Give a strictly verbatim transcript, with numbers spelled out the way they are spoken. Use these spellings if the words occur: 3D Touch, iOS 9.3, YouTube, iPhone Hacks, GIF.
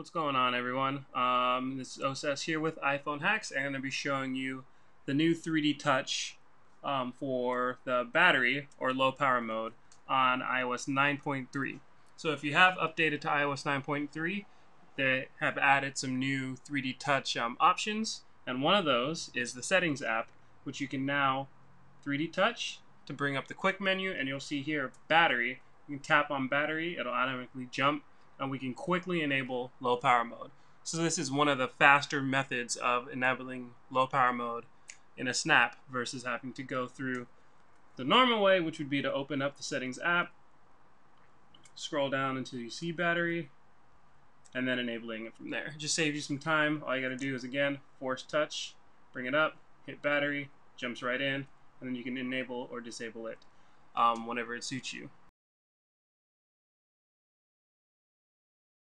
What's going on, everyone? Um, this is O S S here with iPhone Hacks, and I'm going to be showing you the new three D Touch um, for the battery or low power mode on i O S nine point three. So if you have updated to i O S nine point three, they have added some new three D Touch um, options, and one of those is the Settings app, which you can now three D Touch to bring up the quick menu, and you'll see here battery. You can tap on battery, it'll automatically jump, and we can quickly enable low power mode. So this is one of the faster methods of enabling low power mode in a snap versus having to go through the normal way, which would be to open up the Settings app, scroll down until you see battery, and then enabling it from there. It just saves you some time. All you gotta do is, again, force touch, bring it up, hit battery, jumps right in, and then you can enable or disable it um, whenever it suits you.